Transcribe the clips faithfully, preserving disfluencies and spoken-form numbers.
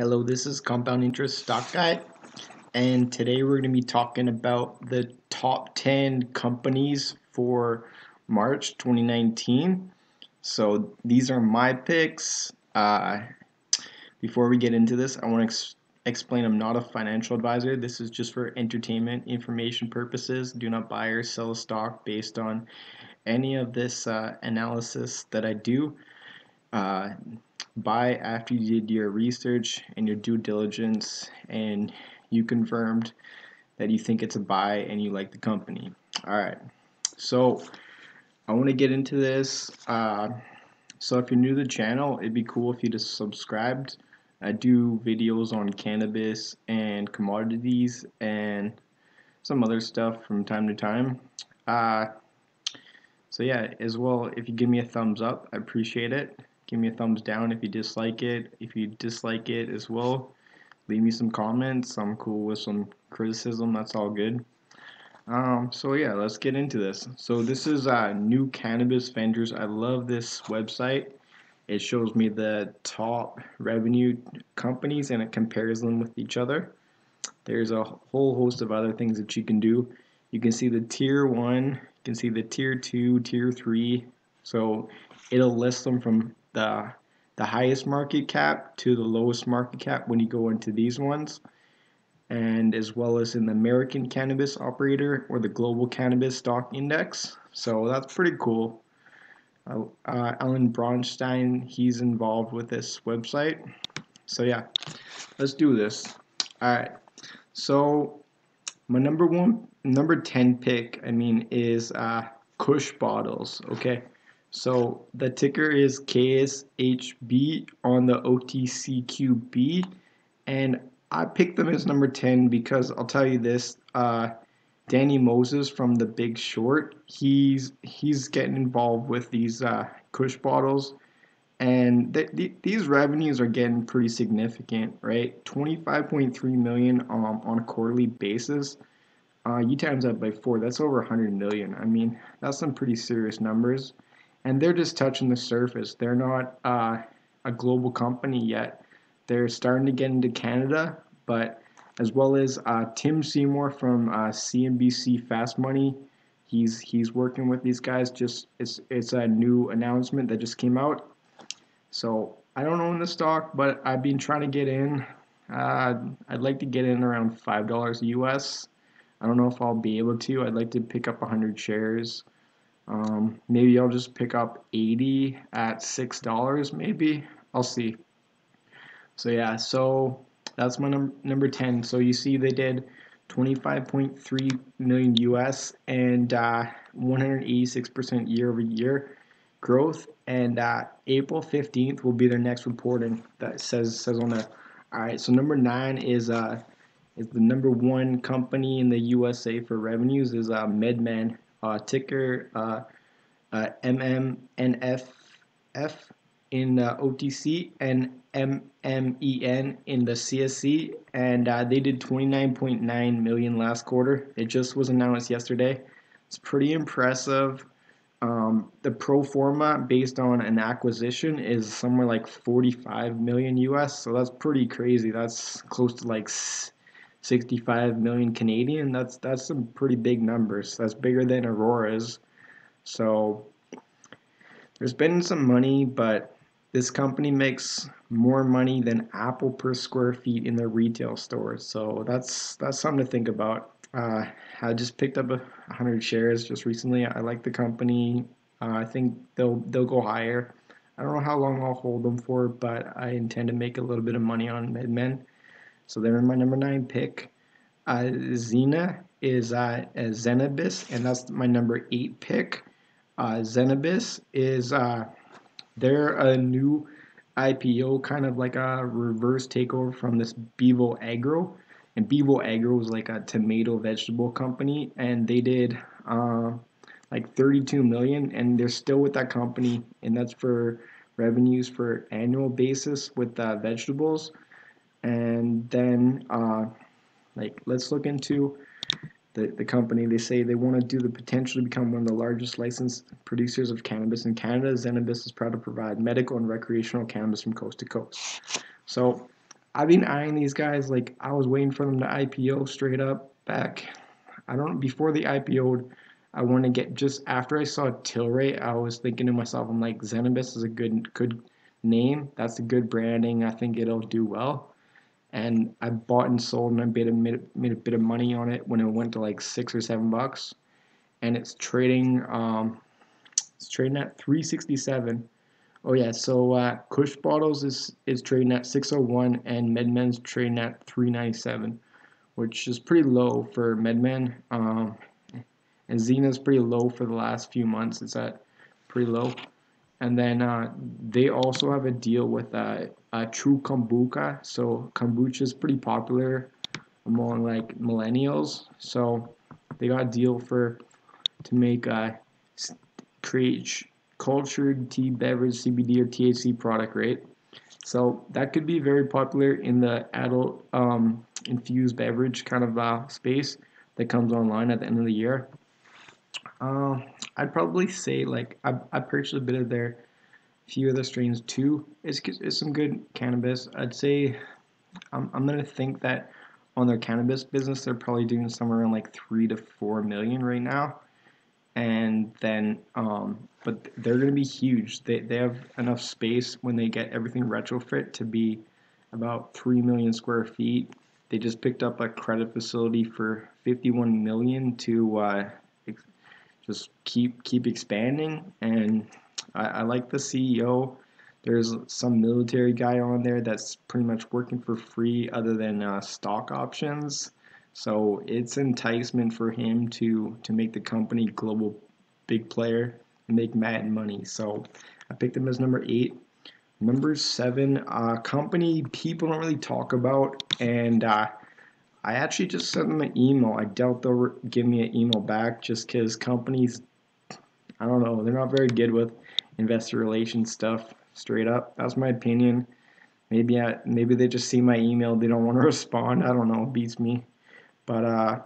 Hello, this is Compound Interest Stock Guy, and today we're going to be talking about the top ten companies for March twenty nineteen. So these are my picks. Uh, before we get into this, I want to ex explain I'm not a financial advisor. This is just for entertainment information purposes. Do not buy or sell stock based on any of this uh, analysis that I do. Uh, buy after you did your research and your due diligence and you confirmed that you think it's a buy and you like the company. Alright, so I want to get into this. Uh, so if you're new to the channel, it'd be cool if you just subscribed. I do videos on cannabis and commodities and some other stuff from time to time. Uh, so yeah, as well, if you give me a thumbs up, I appreciate it. Give me a thumbs down if you dislike it. If you dislike it as well, leave me some comments. I'm cool with some criticism. That's all good. Um, so yeah, let's get into this. So this is uh, New Cannabis Vendors. I love this website. It shows me the top revenue companies and it compares them with each other. There's a whole host of other things that you can do. You can see the tier one. You can see the tier two, tier three. So it'll list them from the the highest market cap to the lowest market cap when you go into these ones, and as well as in the American Cannabis Operator or the Global Cannabis Stock Index. So that's pretty cool. Uh, uh, Alan Bronstein, he's involved with this website. So yeah, let's do this. All right. So my number one, number ten pick, I mean, is uh, Kush Bottles. Okay. So the ticker is K S H B on the O T C Q B, and I picked them as number ten because I'll tell you this, uh, Danny Moses from the Big Short, he's he's getting involved with these uh, Kush Bottles, and th th these revenues are getting pretty significant, right? twenty-five point three million dollars um, on a quarterly basis. Uh, you times that by four, that's over one hundred million dollars. I mean, that's some pretty serious numbers. And they're just touching the surface. They're not uh, a global company yet. They're starting to get into Canada, but as well as uh, Tim Seymour from uh, C N B C Fast Money, he's he's working with these guys. Just it's it's a new announcement that just came out. So I don't own the stock, but I've been trying to get in. Uh, I'd like to get in around five dollars U S. I don't know if I'll be able to. I'd like to pick up a hundred shares. Um, maybe I'll just pick up eighty at six dollars. Maybe I'll see. So yeah, so that's my num number ten. So you see, they did twenty-five point three million U S and uh, one hundred eighty-six percent year-over-year growth. And uh, April fifteenth will be their next reporting. That says says on there. All right. So number nine is uh is the number one company in the U S A for revenues is uh, MedMen. Uh, ticker uh, uh, M M N F F in uh, O T C and M M E N in the C S C, and uh, they did twenty-nine point nine million last quarter. It just was announced yesterday. It's pretty impressive. Um, the pro forma based on an acquisition is somewhere like forty-five million U S, so that's pretty crazy. That's close to like sixty-five million Canadian. That's that's some pretty big numbers. That's bigger than Aurora's. So there's been some money, but this company makes more money than Apple per square feet in their retail stores. So that's that's something to think about. Uh, I just picked up a hundred shares just recently. I like the company. Uh, I think they'll they'll go higher. I don't know how long I'll hold them for, but I intend to make a little bit of money on MedMen. So they're my number nine pick. Uh, Zena is uh, Zenabis, and that's my number eight pick. Uh, Zenabis is uh, they're a new I P O, kind of like a reverse takeover from this Bevo Agro, and Bevo Agro was like a tomato vegetable company, and they did uh, like thirty-two million dollars, and they're still with that company, and that's for revenues for annual basis with uh, vegetables. And then uh, like let's look into the, the company. They say they want to do the potential to become one of the largest licensed producers of cannabis in Canada. Zenabis is proud to provide medical and recreational cannabis from coast to coast. So I've been eyeing these guys. Like, I was waiting for them to I P O straight up back. I don't, before they I P O'd, I wanted to get, just after I saw Tilray, I was thinking to myself, I'm like, Zenabis is a good, good name. That's a good branding. I think it'll do well. And I bought and sold, and I made a, made a bit of money on it when it went to like six or seven bucks. And it's trading, um, it's trading at three sixty-seven. Oh yeah, so uh, Kush Bottles is, is trading at six oh one, and MedMen's trading at three ninety-seven, which is pretty low for MedMen. Um, and Zena's pretty low for the last few months. It's at pretty low. And then uh, they also have a deal with uh, uh, True Kombucha. So kombucha is pretty popular among like millennials. So they got a deal for to make uh, create cultured tea beverage C B D or T H C product, right? So that could be very popular in the adult um, infused beverage kind of uh, space that comes online at the end of the year. Uh, I'd probably say like I, I purchased a bit of their few of the strains too. It's, it's some good cannabis. I'd say I'm, I'm gonna think that on their cannabis business they're probably doing somewhere around like three to four million right now. And then, um, but they're going to be huge. They, they have enough space when they get everything retrofit to be about three million square feet. They just picked up a credit facility for fifty-one million to uh, ex just keep keep expanding. And I, I like the C E O. There's some military guy on there that's pretty much working for free other than uh, stock options. So it's enticement for him to to make the company global big player and make mad money. So I picked him as number eight. Number seven, uh, company people don't really talk about, and uh, I actually just sent them an email. I doubt they'll give me an email back just because companies, I don't know, they're not very good with investor relations stuff. Straight up, that's my opinion. Maybe I, maybe they just see my email, they don't want to respond. I don't know, it beats me. But uh,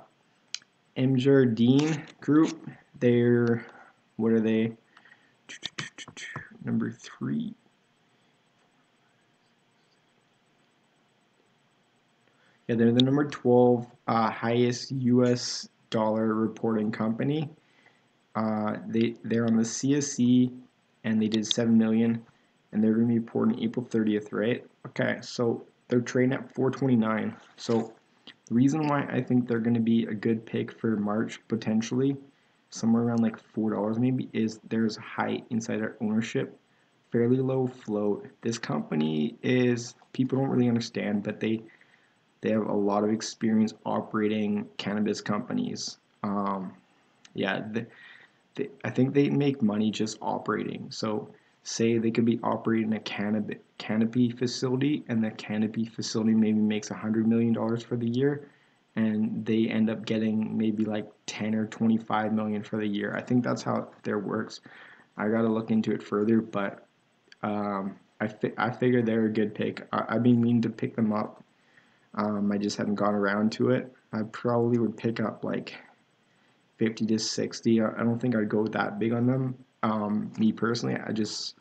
MJardine Group, they're, what are they? Number three. Yeah, they're the number twelve uh, highest U S dollar reporting company. Uh, they, they're on the C S E, and they did seven million dollars, and they're going to be reporting April thirtieth, right? Okay, so they're trading at four twenty-nine. So the reason why I think they're going to be a good pick for March, potentially somewhere around like four dollars maybe, is there's high insider ownership, fairly low float. This company is, people don't really understand, but they they have a lot of experience operating cannabis companies. Um, yeah, the, the, I think they make money just operating. So say they could be operating a cannabis Canopy facility, and the Canopy facility maybe makes a hundred million dollars for the year, and they end up getting maybe like ten or twenty-five million for the year. I think that's how their works. I gotta look into it further, but um, I fi I figure they're a good pick. I I've been meaning to pick them up. Um, I just haven't gone around to it. I probably would pick up like fifty to sixty. I, I don't think I'd go that big on them. Um, me personally, I just,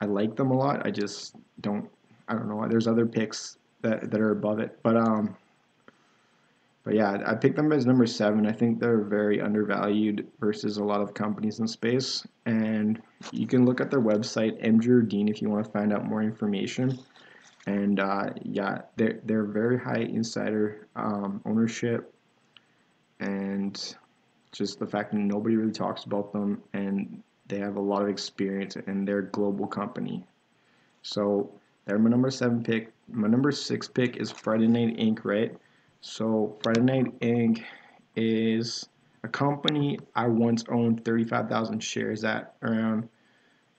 I like them a lot. I just don't, I don't know. There's other picks that, that are above it, but, um, but yeah, I picked them as number seven. I think they're very undervalued versus a lot of companies in space. And you can look at their website, MJardine, if you want to find out more information. And, uh, yeah, they're, they're very high insider, um, ownership, and just the fact that nobody really talks about them, and they have a lot of experience, and they're a global company. So they're my number seven pick. My number six pick is Friday Night Incorporated, right? So Friday Night Incorporated is a company I once owned thirty-five thousand shares at around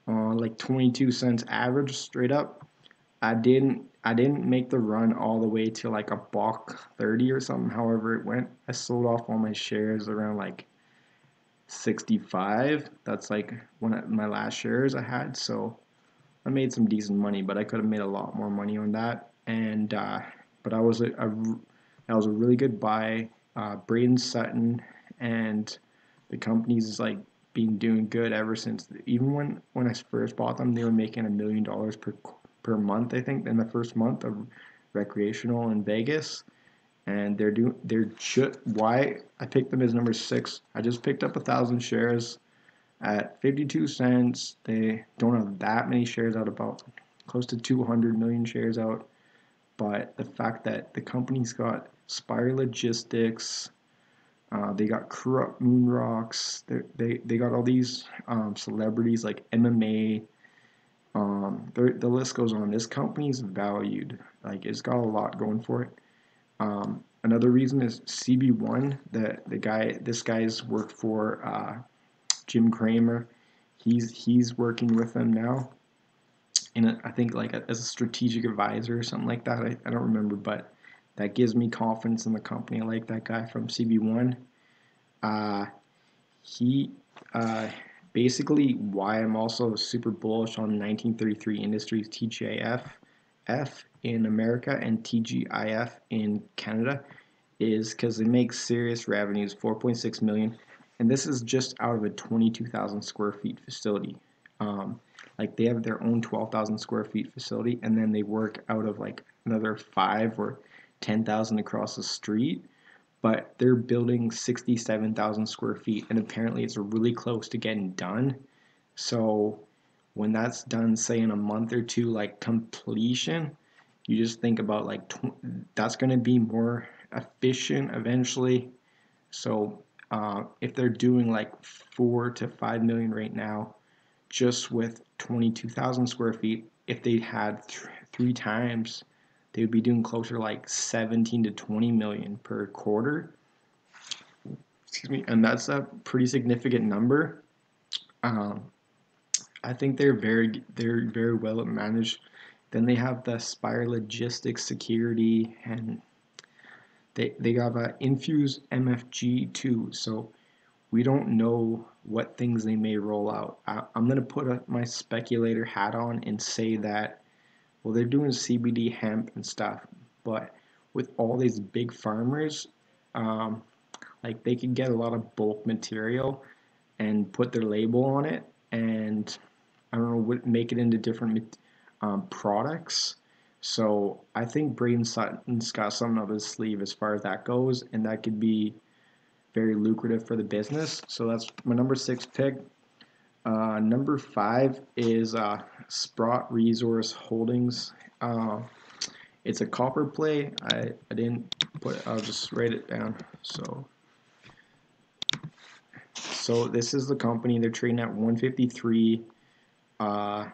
uh, like twenty-two cents average, straight up. I didn't I didn't make the run all the way to like a buck thirty or something, however it went. I sold off all my shares around like sixty-five. That's like one of my last shares I had, so I made some decent money, but I could have made a lot more money on that. And uh, but I was a, a that was a really good buy. Uh, Braden Sutton, and the company's is like been doing good ever since. Even when when I first bought them, they were making a million dollars per per month, I think, in the first month of recreational in Vegas, and they're doing they're just why I picked them as number six. I just picked up a thousand shares at fifty-two cents. They don't have that many shares out, about close to two hundred million shares out, but the fact that the company's got Spire Logistics, uh, they got Corrupt Moon Rocks, they they got all these um, celebrities like M M A. Um, the, the list goes on. This company's valued. Like, it's got a lot going for it. Um, another reason is C B one. The the guy, this guy's worked for uh, Jim Cramer. He's he's working with them now, and I think like a, as a strategic advisor or something like that. I, I don't remember, but that gives me confidence in the company. I like that guy from C B one. Uh, he. Uh, Basically, why I'm also super bullish on nineteen thirty-three Industries, T G I F in America and T G I F in Canada, is because they make serious revenues, four point six million dollars, and this is just out of a twenty-two thousand square feet facility. Um, like, they have their own twelve thousand square feet facility, and then they work out of like another five or ten thousand across the street. But they're building sixty-seven thousand square feet, and apparently it's really close to getting done. So when that's done, say in a month or two, like completion, you just think about like that's going to be more efficient eventually. So uh, if they're doing like four to five million right now, just with twenty-two thousand square feet, if they had th three times, they would be doing closer to like seventeen to twenty million per quarter. Excuse me, and that's a pretty significant number. Um, I think they're very, they're very well managed. Then they have the Spire Logistics Security, and they they have a Infuse M F G too. So we don't know what things they may roll out. I, I'm gonna put a, my speculator hat on and say that, well, they're doing C B D hemp and stuff, but with all these big farmers, um, like they can get a lot of bulk material and put their label on it, and I don't know, what make it into different um, products. So I think Braden Sutton's got something up his sleeve as far as that goes, and that could be very lucrative for the business. So that's my number six pick. Uh, number five is uh, Sprott Resource Holdings. Uh, it's a copper play. I, I didn't put it, I'll just write it down. So so this is the company. They're trading at one fifty-three. Uh,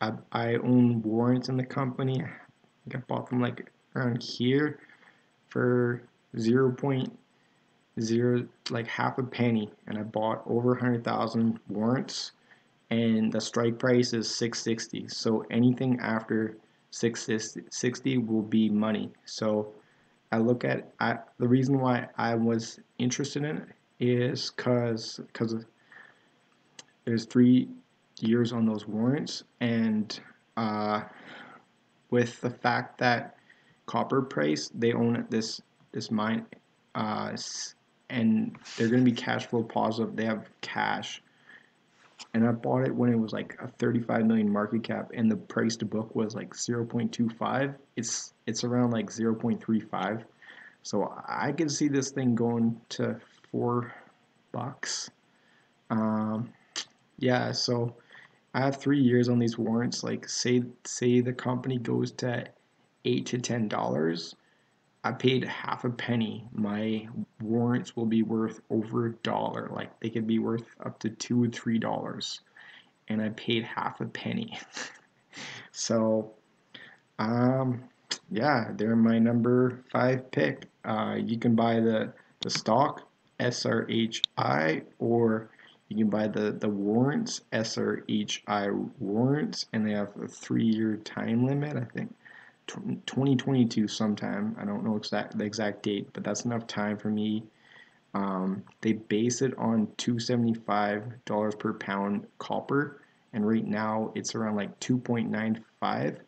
I, I own warrants in the company. I think I bought them like around here for zero point zero, like half a penny, and I bought over one hundred thousand warrants, and the strike price is six sixty, so anything after six sixty will be money. So I look at I, the reason why I was interested in it is because because there's three years on those warrants, and uh, with the fact that copper price, they own it, this this mine, uh, and they're going to be cash flow positive. They have cash, and I bought it when it was like a thirty-five million market cap, and the price to book was like zero point two five. It's it's around like zero point three five, so I can see this thing going to four bucks. Um, yeah, so I have three years on these warrants. Like, say say the company goes to eight to ten dollars. I paid half a penny. My warrants will be worth over a dollar. Like, they could be worth up to two or three dollars, and I paid half a penny. So, um, yeah, they're my number five pick. Uh, you can buy the the stock S R H I, or you can buy the the warrants S R H I warrants, and they have a three-year time limit, I think. twenty twenty-two sometime. I don't know exact the exact date, but that's enough time for me. Um, they base it on two seventy-five dollars per pound copper, and right now it's around like two point nine five.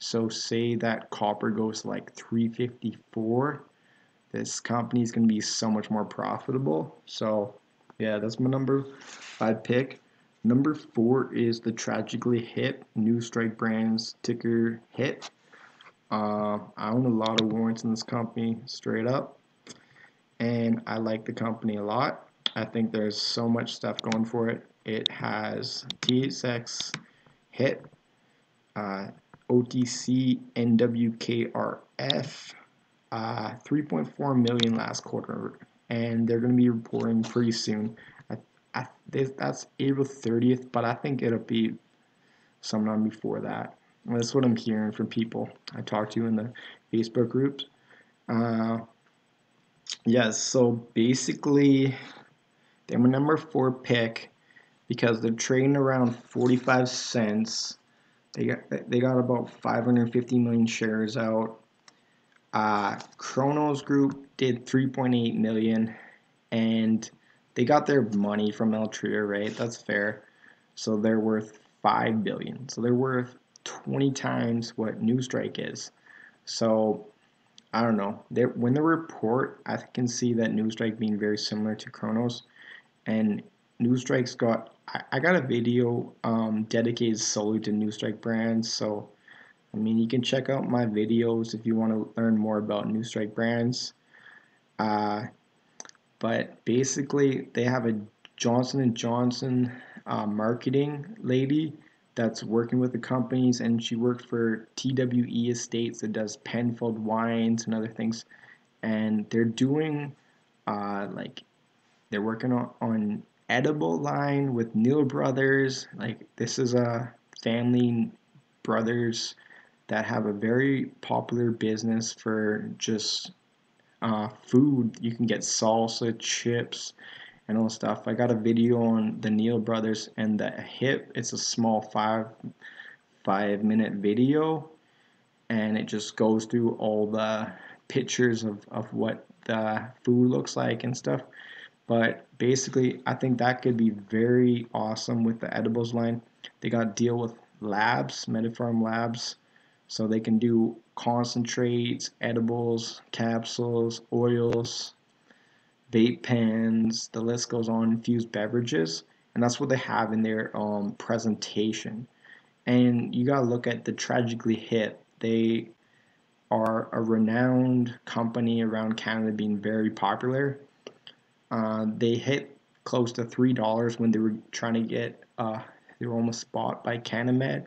So say that copper goes to like three fifty-four, this company is going to be so much more profitable. So yeah, that's my number five pick. Number four is the tragically hit Newstrike Brands, ticker HIT. Uh, I own a lot of warrants in this company, straight up, and I like the company a lot. I think there's so much stuff going for it. It has T H X, H I P, uh, O T C, N W K R F, uh, three point four million last quarter, and they're going to be reporting pretty soon. I, I, this, that's April thirtieth, but I think it'll be sometime before that. That's what I'm hearing from people I talk to in the Facebook groups. Uh, yes, yeah, so basically, they were number four pick because they're trading around forty-five cents. They got they got about five hundred fifty million shares out. Uh, Kronos Group did three point eight million, and they got their money from Altria, right? That's fair. So they're worth five billion. So they're worth twenty times what Newstrike is. So I don't know. They, when they report, I can see that Newstrike being very similar to Kronos, and Newstrike's got. I, I got a video um, dedicated solely to Newstrike Brands. So I mean, you can check out my videos if you want to learn more about Newstrike Brands. Uh, but basically, they have a Johnson and Johnson uh, marketing lady that's working with the companies, and she worked for T W E Estates that does Penfold wines and other things, and they're doing uh, like they're working on, on edible line with Neil Brothers. Like, this is a family brothers that have a very popular business for just uh, food. You can get salsa, chips, and all the stuff. I got a video on the Neil Brothers and the H I P. It's a small five five minute video, and it just goes through all the pictures of, of what the food looks like and stuff. But basically, I think that could be very awesome with the edibles line. They got a deal with labs, Metafarm Labs, so they can do concentrates, edibles, capsules, oils, vape pens, the list goes on, infused beverages, and that's what they have in their um, presentation. And you gotta look at the Tragically Hip. They are a renowned company around Canada, being very popular. Uh, they hit close to three dollars when they were trying to get. Uh, they were almost bought by Canamed.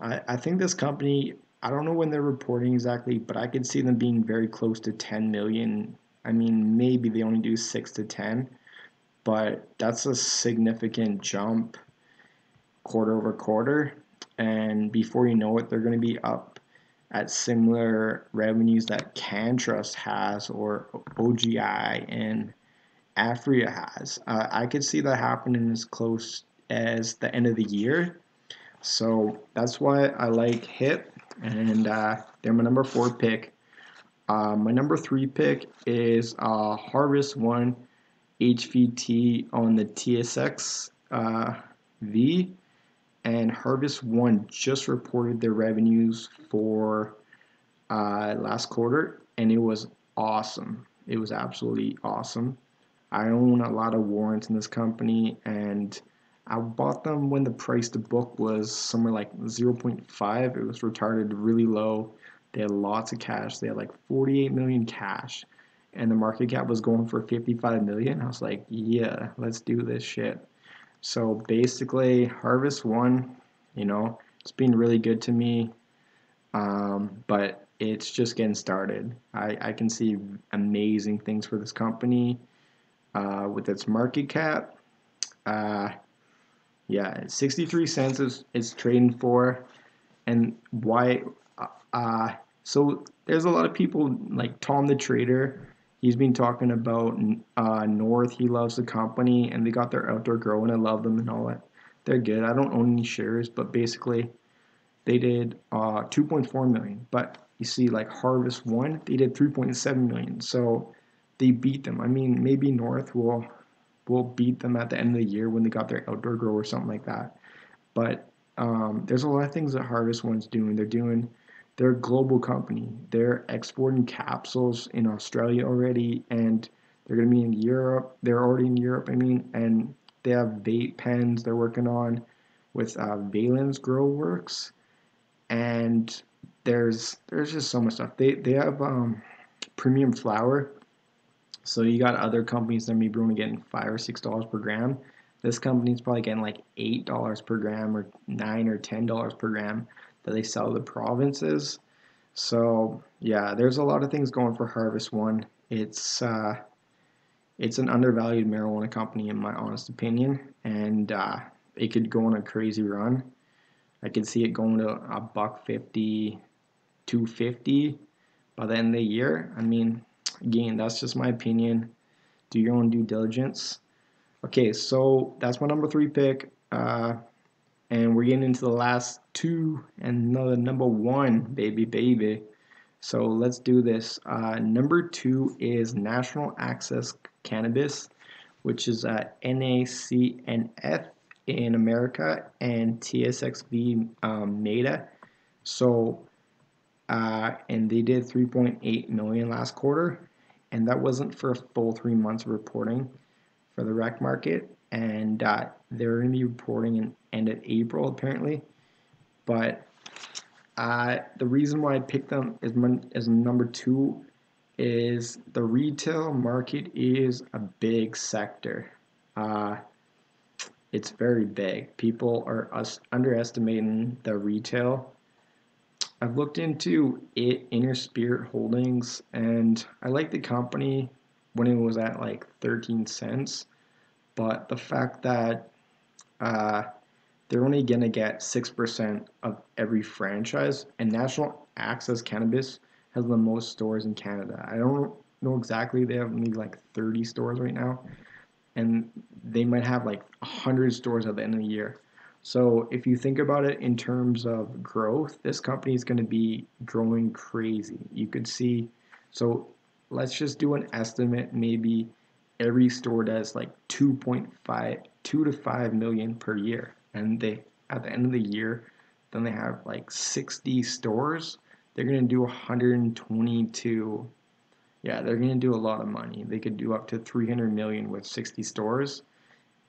I, I think this company. I don't know when they're reporting exactly, but I could see them being very close to ten million. I mean, maybe they only do six to ten, but that's a significant jump quarter over quarter, and before you know it, they're going to be up at similar revenues that CanTrust has, or O G I and Afria has. Uh, I could see that happening as close as the end of the year, so that's why I like H I P, and uh, they're my number four pick. Uh, my number three pick is uh, Harvest One H V T on the T S X uh, V, and Harvest One just reported their revenues for uh, last quarter, and it was awesome. It was absolutely awesome. I own a lot of warrants in this company, and I bought them when the price to book was somewhere like zero point five. It was retarded really low. They had lots of cash. They had like forty-eight million cash, and the market cap was going for fifty-five million. I was like, yeah, let's do this shit. So basically, Harvest One, you know, it's been really good to me, um, but it's just getting started. I, I can see amazing things for this company uh, with its market cap. Uh, yeah, sixty-three cents is it's trading for, and why? Uh, so there's a lot of people like Tom the Trader. He's been talking about uh, North. He loves the company, and they got their outdoor grow, and I love them and all that. They're good. I don't own any shares, but basically they did uh, two point four million. But you see, like Harvest One, they did three point seven million. So they beat them. I mean, maybe North will will beat them at the end of the year when they got their outdoor grow or something like that. But um, there's a lot of things that Harvest One's doing. They're doing. They're a global company. They're exporting capsules in Australia already, and they're going to be in Europe. They're already in Europe, I mean, and they have vape pens they're working on with uh, Valence Grow Works, and there's there's just so much stuff. They they have um, premium flour, so you got other companies that may be only getting five or six dollars per gram. This company's probably getting like eight dollars per gram or nine or ten dollars per gram that they sell to the provinces. So yeah, there's a lot of things going for Harvest One. It's uh, it's an undervalued marijuana company in my honest opinion, and uh, it could go on a crazy run. I could see it going to a buck fifty, two fifty by the end of the year. I mean, again, that's just my opinion. Do your own due diligence. Okay, so that's my number three pick, uh, and we're getting into the last two and another number one, baby, baby. So let's do this. Uh, number two is National Access Cannabis, which is uh, N A C N F in America and T S X V um, NADA. So, uh, and they did three point eight million last quarter, and that wasn't for a full three months of reporting for the rec market, and uh, they're going to be reporting in end of April apparently. But uh, the reason why I picked them as as number two is the retail market is a big sector. Uh, it's very big. People are us underestimating the retail. I've looked into it, Inner Spirit Holdings, and I like the company when it was at like thirteen cents, but the fact that uh, they're only gonna get six percent of every franchise, and National Access Cannabis has the most stores in Canada. I don't know exactly, they have maybe like thirty stores right now, and they might have like one hundred stores at the end of the year. So if you think about it in terms of growth, this company is gonna be growing crazy. You could see, so let's just do an estimate. Maybe every store does like two point five, two to five million per year, and they at the end of the year, then they have like sixty stores. They're gonna do one hundred twenty-two. Yeah, they're gonna do a lot of money. They could do up to three hundred million with sixty stores,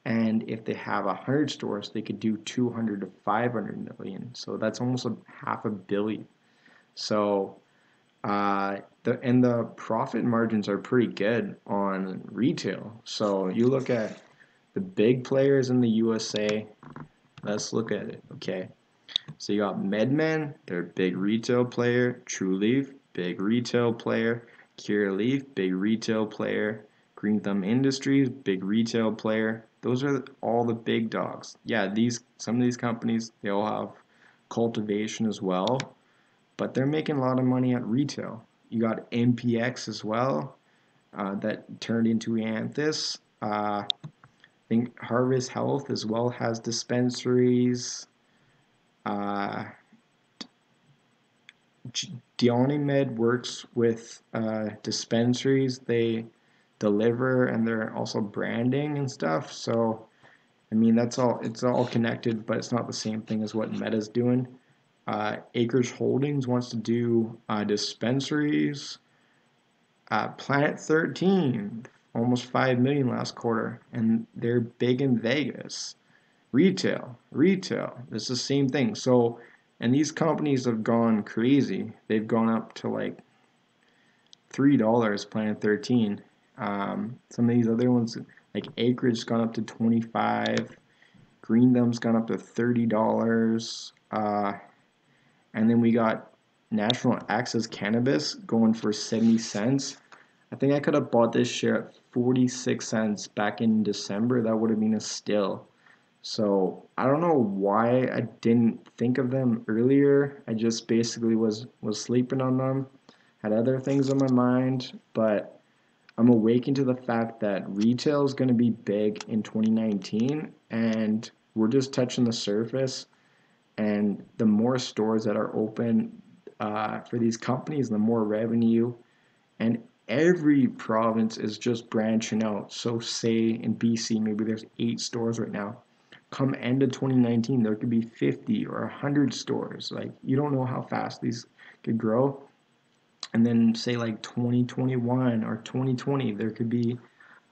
and if they have one hundred stores, they could do two hundred to five hundred million. So that's almost a half a billion. So. Uh, the, and the profit margins are pretty good on retail. So you look at the big players in the U S A. Let's look at it. Okay, so you got MedMen, they're a big retail player. TruLeaf, big retail player. Cureleaf, big retail player. Green Thumb Industries, big retail player. Those are all the big dogs. Yeah, these some of these companies, they all have cultivation as well, but they're making a lot of money at retail. You got M P X as well, uh, that turned into Anthus. Uh, I think Harvest Health as well has dispensaries. Uh, DionyMed works with uh, dispensaries. They deliver, and they're also branding and stuff. So, I mean, that's all. It's all connected, but it's not the same thing as what Meta's doing. Uh, Acreage Holdings wants to do uh, dispensaries. Uh, Planet Thirteen, almost five million last quarter, and they're big in Vegas. Retail, retail, it's the same thing. So, and these companies have gone crazy. They've gone up to like three dollars, Planet Thirteen. Um, some of these other ones, like Acreage's gone up to twenty-five. Green Thumb's gone up to thirty dollars. Uh, And then we got National Access Cannabis going for seventy cents. I think I could have bought this share at forty-six cents back in December. That would have been a steal. So I don't know why I didn't think of them earlier. I just basically was, was sleeping on them, had other things on my mind. But I'm awakened to the fact that retail is going to be big in twenty nineteen. And we're just touching the surface. And the more stores that are open uh, for these companies, the more revenue. And every province is just branching out. So say in B C, maybe there's eight stores right now. Come end of twenty nineteen, there could be fifty or one hundred stores. Like, you don't know how fast these could grow. And then say like twenty twenty-one or twenty twenty, there could be one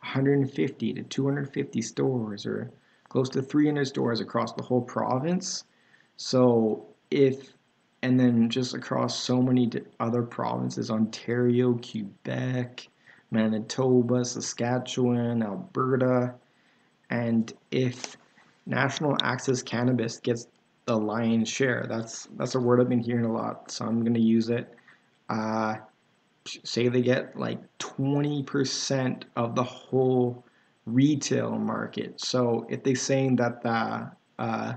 hundred fifty to two hundred fifty stores, or close to three hundred stores across the whole province. So if and then just across so many other provinces, Ontario, Quebec, Manitoba, Saskatchewan, Alberta. And if National Access Cannabis gets the lion's share, that's that's a word I've been hearing a lot, so I'm going to use it. Uh, say they get like twenty percent of the whole retail market. So if they're saying that the, uh,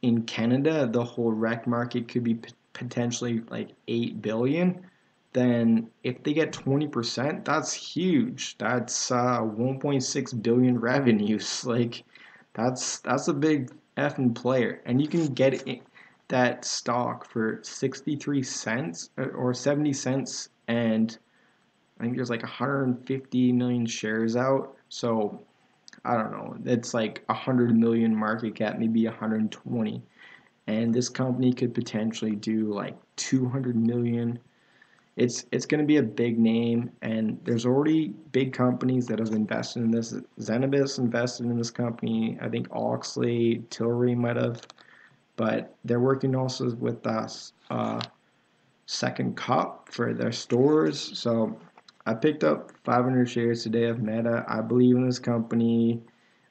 in Canada, the whole rec market could be p potentially like eight billion, then if they get twenty percent, that's huge. That's uh, one point six billion revenues. Like that's that's a big effing player. And you can get it, that stock for sixty-three cents or seventy cents, and I think there's like one hundred fifty million shares out. So I don't know, it's like one hundred million market cap, maybe one hundred twenty. And this company could potentially do like two hundred million. It's it's going to be a big name, and there's already big companies that have invested in this. Zenabis invested in this company. I think Oxley, Tilray might have, but they're working also with us uh, Second Cup for their stores. So I picked up five hundred shares today of Meta. I believe in this company.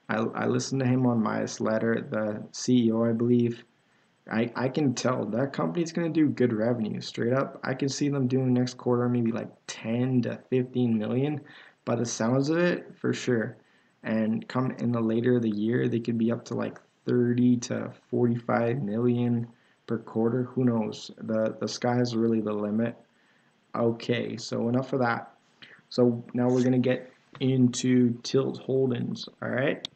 I, I listened to him on my letter, the C E O, I believe. I, I can tell that company's going to do good revenue straight up. I can see them doing next quarter maybe like ten to fifteen million by the sounds of it for sure. And come in the later of the year, they could be up to like thirty to forty-five million per quarter. Who knows? The, the sky is really the limit. Okay, so enough of that. So now we're going to get into Tilt Holdings. All right.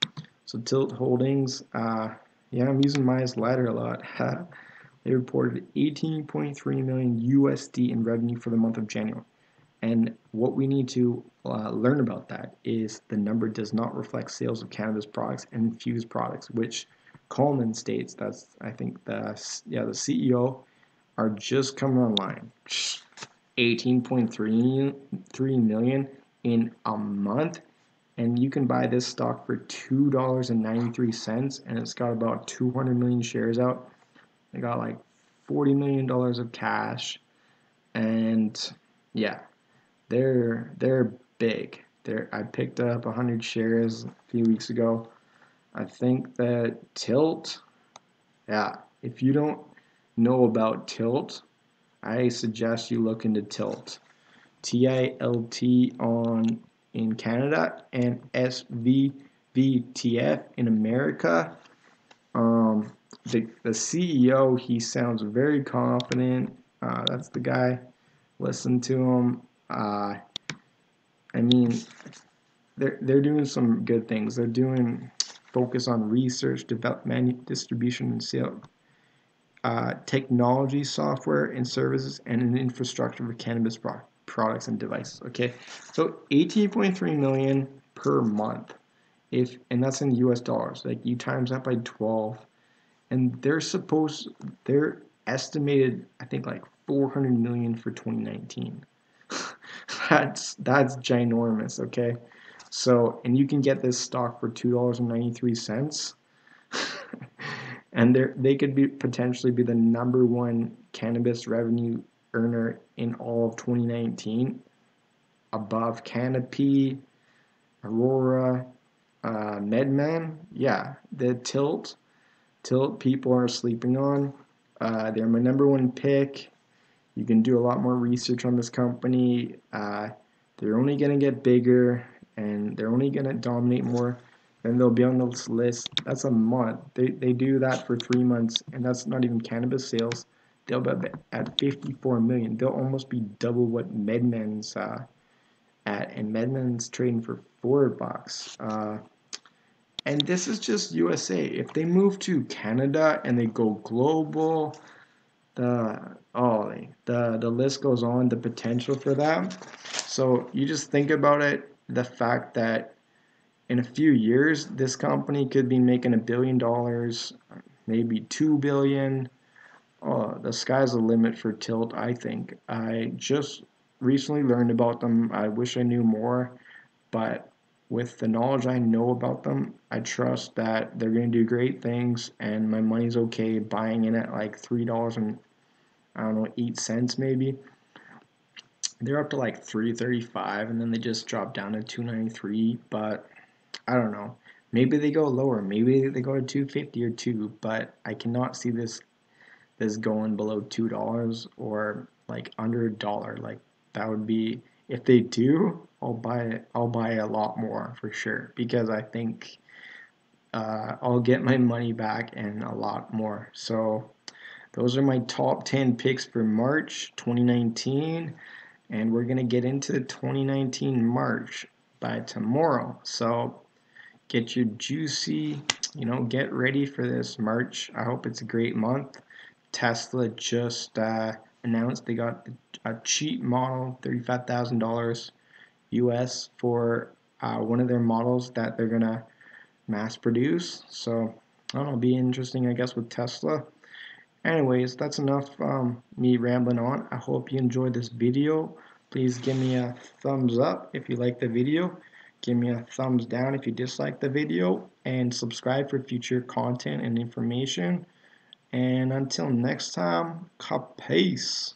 So Tilt Holdings, uh, yeah, I'm using Maya's ladder a lot. They reported eighteen point three million U S D in revenue for the month of January. And what we need to uh, learn about that is the number does not reflect sales of cannabis products and infused products, which Coleman states, that's, I think, the, yeah, the C E O, are just coming online. eighteen point three million in a month. And you can buy this stock for two dollars and ninety-three cents, and it's got about two hundred million shares out. They got like forty million dollars of cash, and yeah, they're they're big. They're I picked up one hundred shares a few weeks ago. I think that Tilt, yeah, if you don't know about Tilt, I suggest you look into Tilt. T I L T on in Canada and S V V T F in America. Um, the, the C E O, he sounds very confident. Uh, that's the guy. Listen to him. Uh, I mean, they're, they're doing some good things. They're doing focus on research, development, distribution, and sale. Uh, technology, software, and services, and an infrastructure for cannabis pro products and devices. Okay, so eighteen point three million per month, if and that's in U S dollars. Like you times that by twelve, and they're supposed they're estimated, I think, like four hundred million for twenty nineteen. that's that's ginormous. Okay, so and you can get this stock for two dollars and ninety three cents. And they they could be potentially be the number one cannabis revenue earner in all of twenty nineteen, above Canopy, Aurora, uh, MedMen. Yeah, the Tilt, Tilt people are sleeping on. Uh, they're my number one pick. You can do a lot more research on this company. Uh, they're only gonna get bigger, and they're only gonna dominate more. Then they'll be on this list. That's a month. They, they do that for three months, and that's not even cannabis sales. They'll be at fifty-four million. They'll almost be double what MedMen's uh, at, and MedMen's trading for four bucks. Uh, and this is just U S A. If they move to Canada and they go global, the oh the the list goes on. The potential for that. So you just think about it. The fact that in a few years, this company could be making a billion dollars, maybe two billion. Oh, the sky's the limit for Tilt, I think. I just recently learned about them. I wish I knew more, but with the knowledge I know about them, I trust that they're going to do great things, and my money's okay buying in at like three dollars and I don't know, eight cents maybe. They're up to like three thirty-five, and then they just dropped down to two ninety-three, but I don't know. Maybe they go lower. Maybe they go to two fifty or two, but I cannot see this this going below two dollars or like under a dollar. Like that would be, if they do, I'll buy it. I'll buy a lot more for sure, because I think uh, I'll get my money back and a lot more. So those are my top ten picks for March twenty nineteen, and we're gonna get into the twenty nineteen March by tomorrow. So get your juicy, you know, get ready for this March. I hope it's a great month. Tesla just uh, announced they got a cheap model, thirty-five thousand dollars U S for uh, one of their models that they're gonna mass produce. So I don't know, it'll be interesting, I guess, with Tesla. Anyways, that's enough um, me rambling on. I hope you enjoyed this video. Please give me a thumbs up if you like the video. Give me a thumbs down if you dislike the video, and subscribe for future content and information. And until next time, peace.